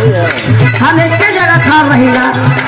हम एक जगह था महिला